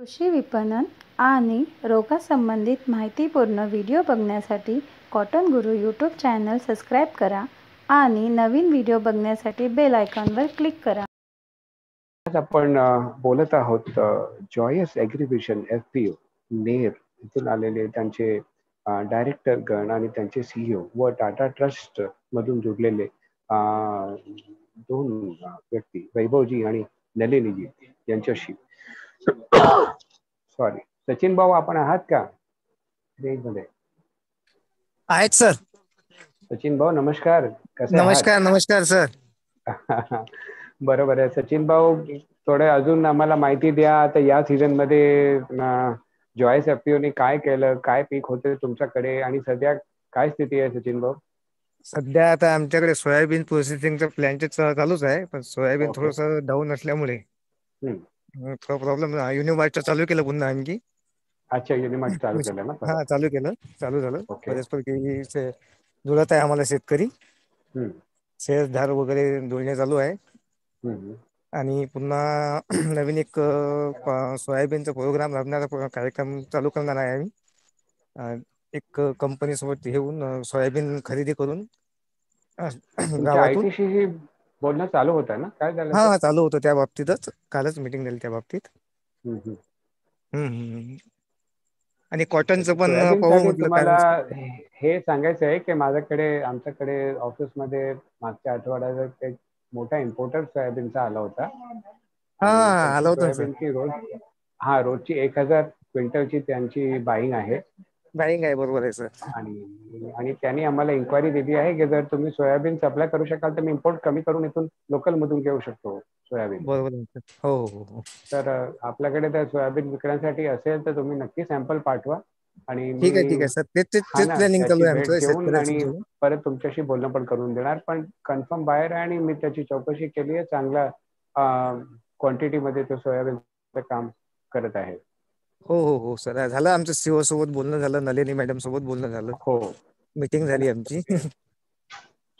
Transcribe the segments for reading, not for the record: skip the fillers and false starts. कृषी विपणन आणि रोगासंबंधित माहितीपूर्ण व्हिडिओ बघण्यासाठी कॉटनगुरु यूट्यूब चॅनल सबस्क्राइब करा आणि नवीन व्हिडिओ बघण्यासाठी बेल आयकॉनवर क्लिक करा। आज आपण बोलत आहोत जॉयस ॲग्रीविजन FPO नेर इथून आलेले त्यांचे डायरेक्टर गण आणि त्यांचे CEO व टाटा ट्रस्ट मधून जुडलेले दोन व्यक्ती वैभवजी आणि नलिनीजी यांच्याशी। सॉरी सचिन भाऊ आपण आहात का? आहेत सर। सचिन भाऊ नमस्कार। नमस्कार नमस्कार सर। बरोबर आहे सचिन भाऊ, थोडे अजून आम्हाला माहिती द्या। आता या सीझन मध्ये जॉयस FPO ने काय केलं, काय पीक होते तुमच्याकडे आणि सध्या काय स्थिती आहे सचिन भाऊ? सध्या आता आमच्याकडे सोयाबीन प्रोसेसिंगचा प्लॅन चालूच आहे, पण सोयाबीन थोडस डाऊन असल्यामुळे थोड़ा प्रॉब्लेम युनिमार्टचा चालू केलं पुन्हा आणखी। अच्छा युनिमार्ट चालू केलं ना? हां चालू केलं, चालू झालं परस्पर की से जुळत आहे आम्हाला शेतकरी शेतधार वगैरे जुळणे चालू आहे आणि पुन्हा नवीन एक सोयाबीनचा प्रोग्राम राबणारा कार्यक्रम चालू करणार आहे आम्ही। एक कंपनी सोबत घेऊन सोयाबीन खरेदी करून गावातून बोलणं चालू होता ना? काय झालं? हां चालू होतं त्या बाबतीतच, कालच मीटिंग झाली त्या बाबतीत। आणि कॉटनचं पण पाहू म्हटलं तुम्हाला हे सांगायचं आहे की माझ्याकडे आमच्याकडे ऑफिस मध्ये मागच्या आठवड्यात एक मोठा इम्पोर्टर सोयाबीनचा आला होता। हां आला होता सोयाबीनची रोज रोजची 1000 क्विंटलची त्यांची बाईंग आहे। बरोबर आहे सर। आणि त्यांनी आम्हाला इन्क्वायरी दिली आहे की जर तुम्ही सोयाबीन सप्लाय करू शकाल तर मी इम्पोर्ट कमी करून इथून लोकल मधून घेऊ शकतो सोयाबीन। बरोबर हो हो। तर आपल्याकडे त्या सोयाबीन विकण्यासाठी असेल तर तुम्ही नक्की सॅम्पल पाठवा आणि ठीक आहे सर, तेच प्लॅनिंग चालू आहे आमचं आणि परत तुमच्याशी बोलणं पण करून देणार। पण कन्फर्म बायर आहे आणि मी त्याची चौकशी केली आहे, चांगला क्वांटिटी मध्ये तो सोयाबीनचं काम करत आहे। हो हो हो सर, झालं आमचं सीओ सोबत बोलणं झालं, नलिनी मॅडम सोबत बोलणं झालं, हो मीटिंग झाली आमची।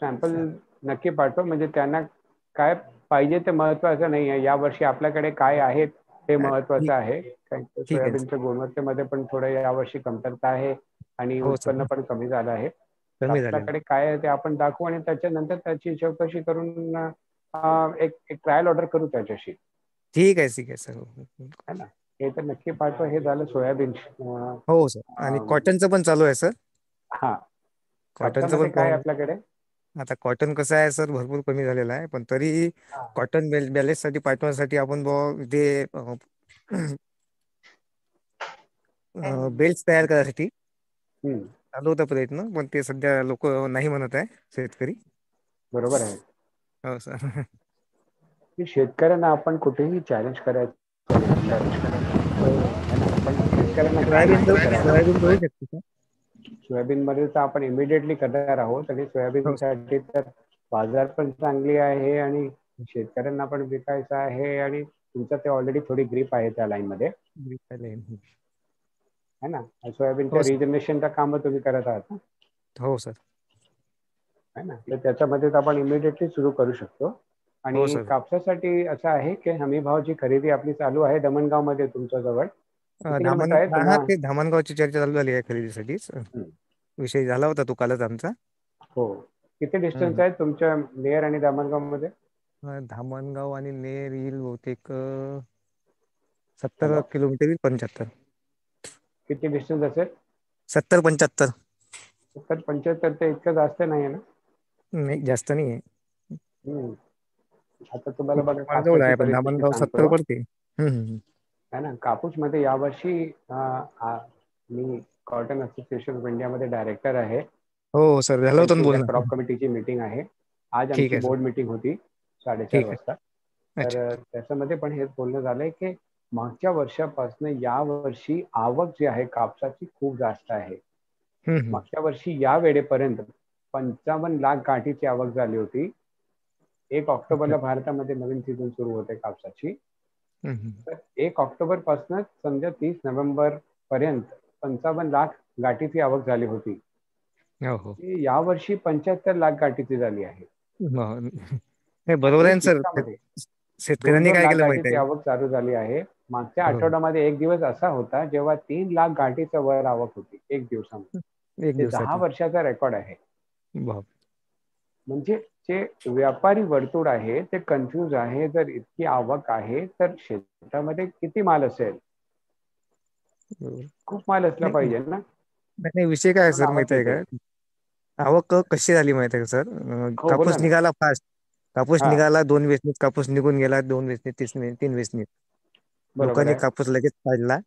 सॅम्पल नक्की पाठवा, म्हणजे त्यांना काय पाहिजे ते महत्वाचं नाही आहे, या वर्षी आपल्याकडे काय आहे ते महत्वाचं आहे। सोयाबीनच्या गुणवत्तेमध्ये पण थोडं या वर्षी कमतरता आहे आणि उत्पन्न पण कमी झालं आहे। आपल्याकडे काय आहे ते आपण दाखवू आणि त्याच्यानंतर त्याची चौकशी करून एक ट्रायल ऑर्डर करू त्याच्याशी। ठीक आहे सर है ना? हे तर नक्की पाठवा। हे झालं सोयाबीन। हो सर, आणि कॉटनचं पण चालू आहे सर। हां कॉटनचं पण काय आपल्याकडे आता? कॉटन कसं आहे सर, भरपूर कमी झालेला आहे, पण तरी कॉटन बॅलेन्स साठी पाठवण्यासाठी आपण ते बेल्स तयार करण्यासाठी चालू होता प्रयत्न, पण ते सध्या लोक नाही म्हणत आहे शेतकरी। बरोबर आहे हो सर। शेतकऱ्यांना आपण कुठेही चॅलेंज करायचं, सोयाबीन मध्ये तर आपण इमिडिएटली करणार आहोत आणि सोयाबीनसाठी तर बाजार पण चांगली आहे आणि शेतकऱ्यांना पण विकायचं आहे आणि तुमचा ते ऑलरेडी थोडी ग्रीप आहे त्या लाईन मध्ये है ना? सोयाबीनच्या रिजनरेशनचं काम तुम्ही करत आहात ना? हो सर है ना, तर त्याच्यामध्ये आपण इमिडिएटली सुरू करू शकतो। आणि कापसासाठी असं आहे की हमी भाव जी खरेदी आपली चालू आहे दमणगाव मध्ये तुमच्या जवळ धामणगावची चर्चा चालू झाली आहे खरेदीसाठी, विषय झाला होता तो कालच आमचा। हो, किती डिस्टन्स आहे तुमच्या नेर आणि धामणगाव मध्ये? धामणगाव आणि नेर येईल बहुतेक 70 किलोमीटर 75। किती डिस्टन्स असेल? 70-75 ते इतकं जास्त नाही आहे ना? नाही जास्त नाही आहे। आता तुम्हाला बघा जवळ आहे पण धामणगाव 70 पडते है ना? कापूस मध्ये यावर्षी मी कॉटन असोसिएशन ऑफ इंडिया मध्ये डायरेक्टर आहे। हो सर, झालं होतं बोलणं। क्रॉप कमिटीची मीटिंग आहे आज, आमची बोर्ड मीटिंग होती 4:30 वाजता। तर त्याच्यामध्ये पण हेच बोलणं झालंय की मागच्या वर्षापासून या वर्षी आवक जी आहे कापसाची खूप जास्त आहे। मागच्या वर्षी या वेळेपर्यंत 55 लाख गाठीची आवक झाली होती। 1 ऑक्टोबरला भारतामध्ये नवीन सीझन सुरू होते कापसाची, तर 1 ऑक्टोबर पासून समजा 30 नोव्हेंबर पर्यंत 55 लाख गाठीची आवक झाली होती। या वर्षी 75 लाख गाठीची झाली आहे। बरोबर आहे सर, शेतकऱ्यांनी काय केलं माहिती आहे? आवक चालू झाली आहे मागच्या आठवड्यामध्ये एक दिवस असा होता जेव्हा 3 लाख गाठीचा वर आवक होती एक दिवसामध्ये. 10 वर्षाचा रेकॉर्ड आहे. म्हणजे जे व्यापारी वर्तुळ आहे ते कन्फ्यूज आहे, जर इतकी आवक आहे तर शेतामध्ये किती माल असेल, खूप माल असला पाहिजे ना. नाही विषय काय सर माहिती आहे का, आवक कशी झाली माहिती आहे सर, कापूस निघाला फास्ट, कापूस निघाला 2 वेसनीत, कापूस निघून गेला 2 वेसनीत 3 वेसनीत, लोकांनी कापूस लगेच काढला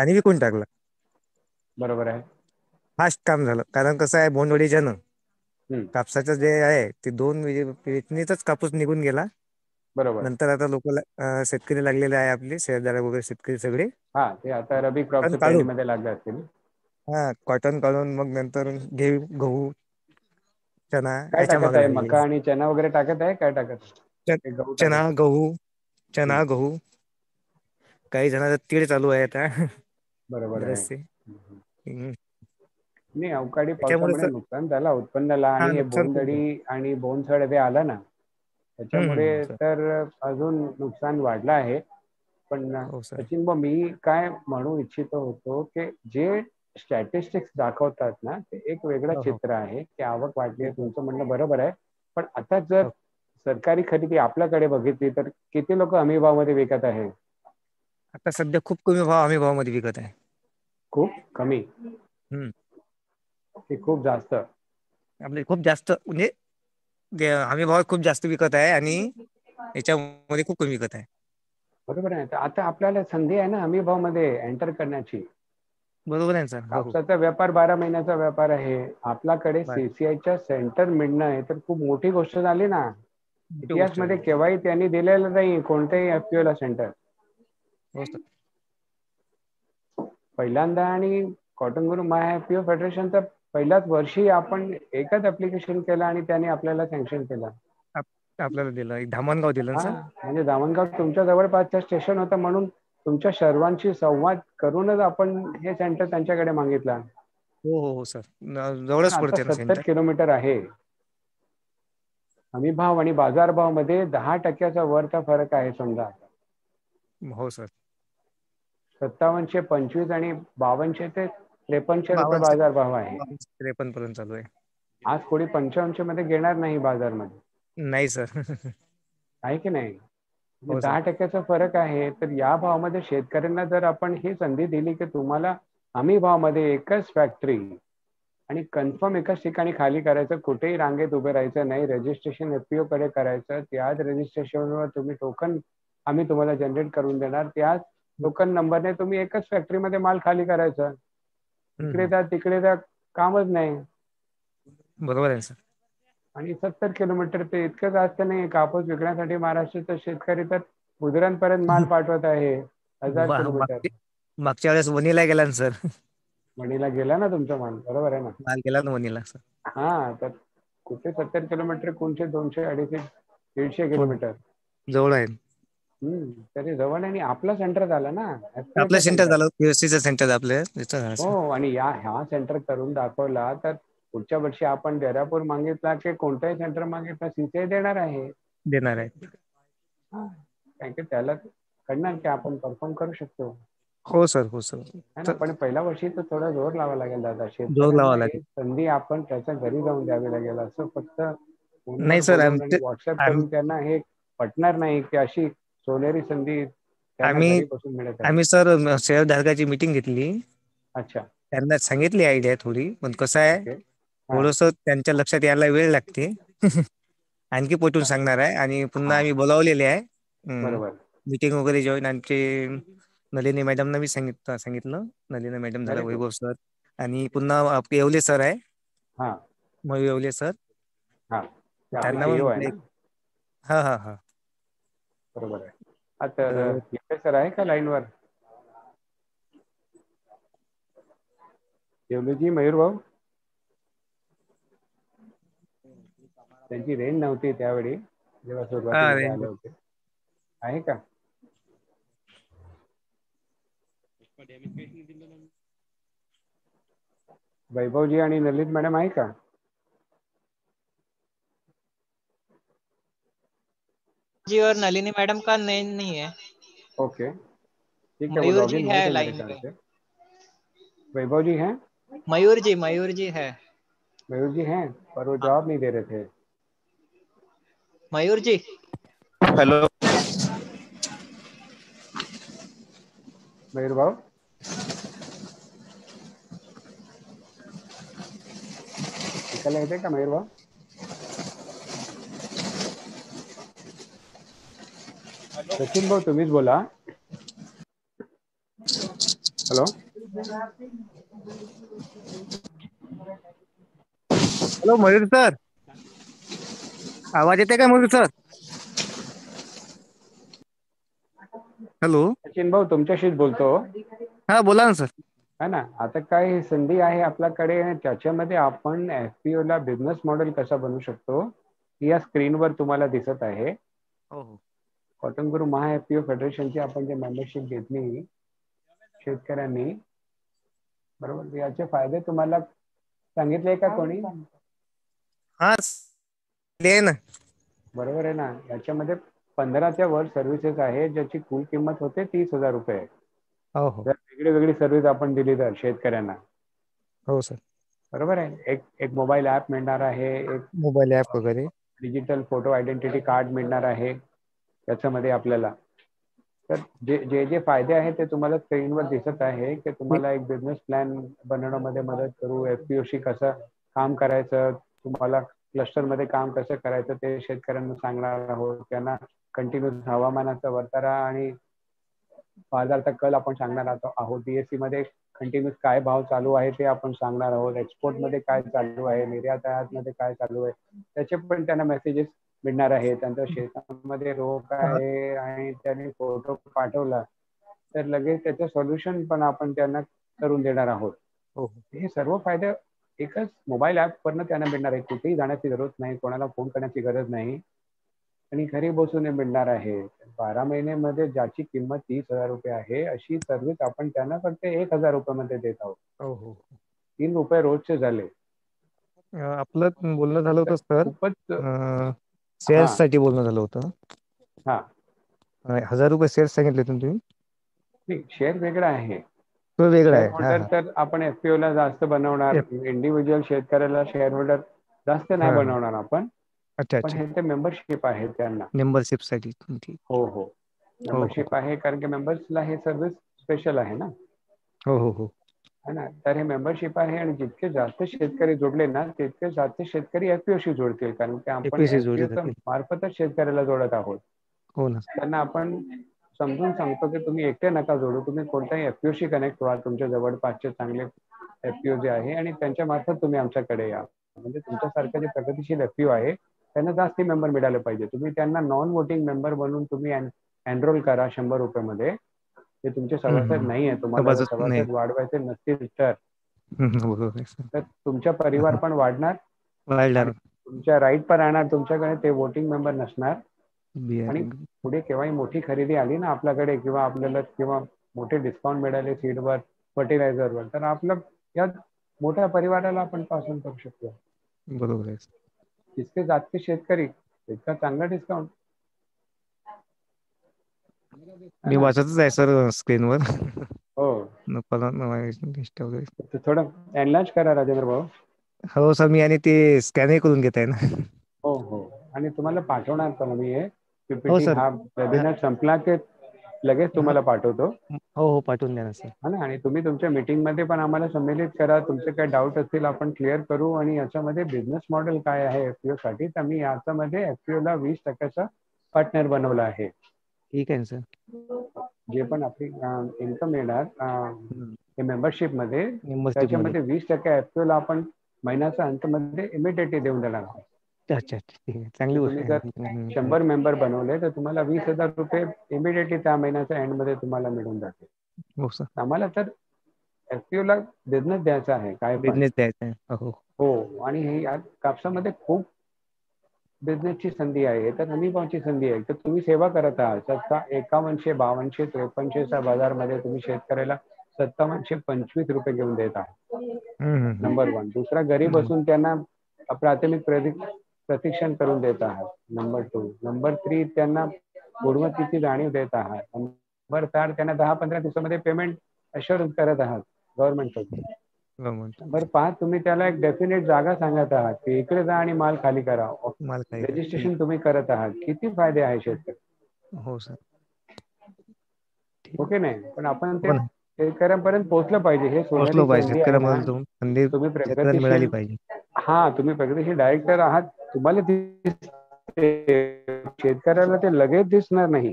आणि विकून टाकला. बरोबर आहे, फास्ट काम झालं. कारण कसं आहे, बोंडवडी जन कापसाचं जे आहे ते 2 वेसनीतच कापूस निघून गेला. बरोबर. नंतर आता लोक शेतकरी लागलेले आहे, आपले शेतदार वगैरे शेतकरी सगळे आता रबी क्रॉप मध्ये लागले असतील, कॉटन काढून मग नंतर गहू चना याच्या मका आणि चना वगैरे टाकत आहे. काय टाकत, चना गहू काही जणांचा तीळ चालू आहे आता. बरोबर आहे. नाही अवकाळी पावसामुळे नुकसान झालं उत्पन्नाला, आणि बोंडअळी आणि बोंडसड हे आलं ना त्याच्यामुळे तर अजून नुकसान वाढलं आहे. पण सचिन भाऊ मी काय म्हणू इच्छितो होतो की जे स्टॅटिस्टिक्स दाखवतात ना ते एक वेगळं चित्र आहे की आवक वाढली. तुमचं म्हणणं बरोबर आहे, पण आता जर सरकारी खरेदी आपल्याकडे बघितली तर किती लोक हमी भाव मध्ये विकत आहे आता सध्या, खूप कमी भाव हमी भाव मध्ये विकत आहे, खूप कमी की खूप जास्त, आपले खूप जास्त म्हणजे हमी भाव खूप जास्त विकत आहे आणि याच्यामध्ये खूप कमी विकत आहे. बरोबर आहे. आता आपल्याला संधी आहे ना हमी भाव मध्ये एंटर करण्याची. बरोबर आहे सर. कापसाचा व्यापार 12 महिन्याचा व्यापार आहे आपल्याकडे, सीसीआयच्या सेंटर मिळणं हे तर खूप मोठी गोष्ट झाली ना. इतिहास मध्ये केव्हाही त्यांनी दिलेलं नाही कोणत्याही एफपीओला सेंटर, पहिल्यांदा. आणि कॉटनगुरु माय एफपीओ फेडरेशनचा पहिल्याच वर्षी आपण एकच ऍप्लिकेशन केलं आणि त्याने आपल्याला सँक्शन केलं, आपल्याला दिलं, धामणगाव दिलं सर. म्हणजे धामणगाव तुमच्या जवळपासचं स्टेशन होतं म्हणून तुमच्या सर्वांशी संवाद करूनच आपण हे सेंटर त्यांच्याकडे मागितलं. हो हो सर, जवळच पडते, 70 किलोमीटर आहे. हमी भाव आणि बाजार भाव मध्ये 10% वरचा फरक आहे समजा. हो सर, 5725 आणि 5253 रुपये बाजार भाव आहे, 53 पर्यंत चालू आहे. आज कोणी 55 मध्ये घेणार नाही बाजार मध्ये, नाही सर, आहे की नाही. 10%चा फरक आहे. तर या भावामध्ये शेतकऱ्यांना जर आपण ही संधी दिली की तुम्हाला हमी भाव मध्ये एकच फॅक्टरी आणि कन्फर्म एकाच ठिकाणी खाली करायचं, कुठेही रांगेत उभे राहायचं नाही, रजिस्ट्रेशन एफपीओ कडे करायचं, त्याच रजिस्ट्रेशनवर तुम्ही टोकन आम्ही तुम्हाला जनरेट करून देणार, त्याच टोकन नंबरने तुम्ही एकच फॅक्टरी मध्ये माल खाली करायचा, तिकडे जा कामच नाही. बरोबर आहे सर. आणि 70 किलोमीटर ते इतकंच असतं नाही, कापूस विकण्यासाठी महाराष्ट्राचा शेतकरी तर गुजरातपर्यंत माल पाठवत आहे 1000 किलोमीटर. मागच्या वेळेस वणीला गेला ना सर, वणीला गेला ना तुमचा माल. बरोबर आहे ना, माल गेला ना वणीला सर. हा, तर कुठे 70 किलोमीटर, कोणते 200, 250, 150 किलोमीटर जवळ आहे. तरी जवळ. आणि आपला सेंटर झाला ना, आपला सेंटर झालं, पीएससीचं सेंटर आपलं. हो, आणि हा सेंटर करून दाखवला तर पुढच्या वर्षी आपण देरापूर मागितला की कोणताही सेंटर मागितला सीसीआय देणार आहे त्याला कळणार की आपण परफॉर्म करू शकतो. हो सर, हो सर. पण पहिल्या वर्षी तर थोडा जोर लावा लागेल दादा, जोर लावा लागेल. संधी आपण त्याच्या घरी जाऊन द्यावी लागेल. असं फक्त नाही सर, व्हॉट्सअप करून त्यांना हे पटणार नाही की अशी सोनेरी संधी आम्ही सर शेअरधारकाची मीटिंग घेतली. अच्छा. त्यांना सांगितली आयडिया थोडी, पण कसं आहे थोडस त्यांच्या लक्षात यायला वेळ लागते. आणखी पटून सांगणार आहे आणि पुन्हा आम्ही बोलावलेले आहे मीटिंग वगैरे जॉईन. आमचे नलिनी मॅडमना मी सांगितलं, नलिनी मॅडम झाला, वैभव सर, आणि पुन्हा आपले येवले सर आहे, मग येवले सर त्यांना हा हा हा. बरोबर आहे. आता सर आहे का लाईनवर? येवलेजी मयूर भाऊ, त्यांची रेंज नव्हती त्यावेळी जेव्हा सुरुवातीला आले होते. आहे का? वैभवजी आणि ललित मॅडम आहे का? जी और नलिनी मैडम का नहीं है. ओके ठीक है। मयूर जी है लाइन पे, वैभव जी हैं, मयूर जी हैं पर वो जवाब नहीं दे रहे थे। मयूर जी हेलो, मयूर बाबू निकल रहे थे क्या? मयूर बाबू सचिन भाऊ तुम्हीच बोला। हेलो हॅलो मयूर सर, आवाज येते का मयूर सर? हॅलो सचिन भाऊ तुमच्याशीच बोलतो. हा बोला ना सर. है ना, आता काय संधी आहे आपल्याकडे, त्याच्यामध्ये आपण एफपीओ ला बिझनेस मॉडेल कसा बनवू शकतो या स्क्रीनवर तुम्हाला दिसत आहे. कॉटनगुरु महा एफपीओ फेडरेशनची आपण जे मेंबरशिप घेतली शेतकऱ्यांनी, बरोबर, याचे फायदे तुम्हाला सांगितले का कोणी? हा लेन बरोबर आहे ना. याच्यामध्ये 15च्या वर सर्व्हिसेस आहे ज्याची कुल किंमत होते 30,000 रुपये. वेगळी वेगळी सर्व्हिस आपण दिली तर शेतकऱ्यांना. हो सर बरोबर आहे. एक मोबाईल ऍप मिळणार आहे, एक मोबाईल ऍप वगैरे, डिजिटल फोटो आयडेंटिटी कार्ड मिळणार आहे त्याच्यामध्ये आपल्याला. तर जे जे जे फायदे आहेत ते तुम्हाला स्क्रीनवर दिसत आहे की तुम्हाला एक बिझनेस प्लॅन बनवण्यामध्ये मदत करू, एफपीओशी कसं काम करायचं, तुम्हाला क्लस्टरमध्ये काम कसं करायचं ते शेतकऱ्यांना सांगणार आहोत. त्यांना कंटिन्यूअस हवामानाचा वर्तारा आणि बाजाराचा कल आपण सांगणार आहोत. बीएसई मध्ये कंटिन्यूअस काय भाव चालू आहे ते आपण सांगणार आहोत. एक्सपोर्टमध्ये काय चालू आहे, निर्यात आयातमध्ये काय चालू आहे त्याचे पण त्यांना मेसेजेस मिळणार आहे. त्यांच्या शेतामध्ये रोग आहे आणि त्यांनी फोटो पाठवला तर लगेच त्याचं सोल्युशन पण आपण त्यांना करून देणार आहोत. हे सर्व फायदे एकच मोबाईल ऍप वरनं त्यांना मिळणार आहे. कुठेही जाण्याची गरज नाही, कोणाला फोन करण्याची गरज नाही आणि घरी बसून मिळणार आहे. 12 महिन्यामध्ये ज्याची किंमत 30,000 रुपये आहे अशी सर्व्हिस आपण त्यांना फक्त 1,000 रुपयामध्ये देत आहोत. 3 रुपये रोजचे झाले. आपलं बोलणं झालं होतं सर, खूपच सेल्स साठी बोलणं झालं होतं. हा 1,000 रुपये शेअर सांगितले तुम्ही. शेअर वेगळा आहे तो वेगळा आहे. तर आपण एफपीओ ला जास्त बनवणार, इंडिव्हिज्युअल शेतकऱ्याला शेअर होल्डर जास्त नाही बनवणार आपण. अच्छा, मेंबरशिप आहे त्यांना, मेंबरशिप साठी. हो हो मेंबरशिप आहे कारण की मेंबर्सला हे सर्व्हिस स्पेशल आहे ना. हो हो हो है ना. तर हे मेंबरशिप आहे आणि जितके जास्त शेतकरी जोडले ना तितके जास्त शेतकरी एफपीओशी जोडतील कारण की आपण एफपीओ मार्फतच शेतकऱ्याला जोडत आहोत. हो ना. त्यांना आपण समजून सांगतो की तुम्ही एकटे नका जोडू, तुम्ही कोणत्याही एफपीओशी कनेक्ट व्हा, तुमच्या जवळपासचे चांगले एफपीओ जे आहे आणि त्यांच्या मार्फत तुम्ही आमच्याकडे या. म्हणजे तुमच्यासारखे जे प्रगतीशील एफपीओ आहे त्यांना जास्ती मेंबर मिळाले पाहिजे. तुम्ही त्यांना नॉन वोटिंग मेंबर बनवून तुम्ही एनरोल करा 100 रुपये मध्ये. ते तुमचे सभासद नाही आहे, तुम्हाला सभासद वाढवायचे नसतील तर तुमचा परिवार पण वाढणार, तुमच्या राईट पण राहणार, तुमच्याकडे ते वोटिंग मेंबर नसणार. आणि पुढे केव्हाही मोठी खरेदी आली ना आपल्याकडे किंवा आपल्याला किंवा मोठे डिस्काउंट मिळाले सीडवर, फर्टिलायझरवर, तर आपला या मोठ्या परिवाराला आपण पासून करू शकतो. बरोबर आहे. जितके जास्त शेतकरी तितका चांगला डिस्काउंट. मी वाचतच आहे सर स्क्रीनवर. हो थोडं एनलार्ज करा राजेंद्र भाऊ. हो सर मी आणि ते स्कॅनही करून घेत आहे ना. हो हो आणि तुम्हाला पाठवणार का मी हे पीपीटी? हा वेबिनार संपला की लगेच तुम्हाला पाठवतो. हो हो पाठवून द्या ना सर. हा ना. आणि तुम्ही तुमच्या मीटिंग मध्ये पण आम्हाला संमेलित करा. तुमचे काय डाऊट असतील आपण क्लिअर करू. आणि याच्यामध्ये बिझनेस मॉडेल काय आहे एफपीओ साठी, तर मी याच्यामध्ये एफपीओ ला 20% पार्टनर बनवला आहे. ठीक आहे सर. जे पण आपली इन्कम येणार मेंबरशिप मध्ये त्याच्यामध्ये 20% एफपीओ ला आपण महिन्याचा अंत मध्ये इमिडिएटली देऊन देणार आहोत. अच्छा ठीक आहे, चांगली गोष्ट आहे. 100 मेंबर बनवले तर तुम्हाला 20,000 रुपये इमिडिएटली त्या महिन्याच्या एंड मध्ये तुम्हाला मिळून जाते. हो सर. आम्हाला तर एफपीओ ला बिझनेस द्यायचा आहे, काय बिझनेस द्यायचा आहे. हो आणि हे यात कापसामध्ये खूप बिझनेसची संधी आहे तर हमीभावची संधी आहे. तर तुम्ही सेवा करत आहात 51, 52, 53 बाजारमध्ये तुम्ही शेतकऱ्याला 5725 रुपये घेऊन देत आहात. नंबर 1. दुसरा, घरी बसून त्यांना प्राथमिक प्रशिक्षण करून देत आहात. नंबर 2. नंबर 3, त्यांना गुणवत्तेची जाणीव देत आहात. भरताड त्यांना 10-15 दिवसामध्ये पेमेंट अश्युअर करत आहात गव्हर्नमेंटकडून. बरं पहा, तुम्ही त्याला एक डेफिनेट जागा सांगत आहात की इकडे जा आणि माल खाली करा, रजिस्ट्रेशन तुम्ही करत आहात. किती फायदे आहे शेतकरी. हो सर, ओके. नाही पण आपण ते शेतकऱ्यांपर्यंत पोहोचलं पाहिजे. हे पोहोचलं पाहिजे. तुम्ही प्रगतीशील, हा तुम्ही प्रगतीशील डायरेक्टर आहात, तुम्हाला शेतकऱ्याला ते लगेच दिसणार नाही.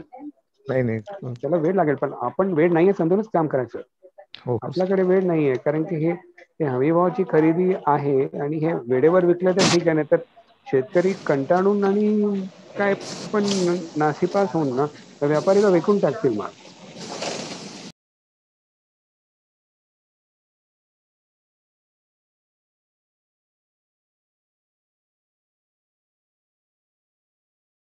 नाही नाही, त्याला वेळ लागेल. पण आपण वेळ नाहीये समजूनच काम करायचं. आपल्याकडे वेळ नाहीये कारण की हे हमी भावाची खरेदी आहे आणि हे वेळेवर विकलं तर ठीक आहे, नाही तर शेतकरी कंटाळून आणि काय पण नाशिपास होऊन ना तर व्यापारीला विकून टाकतील माल.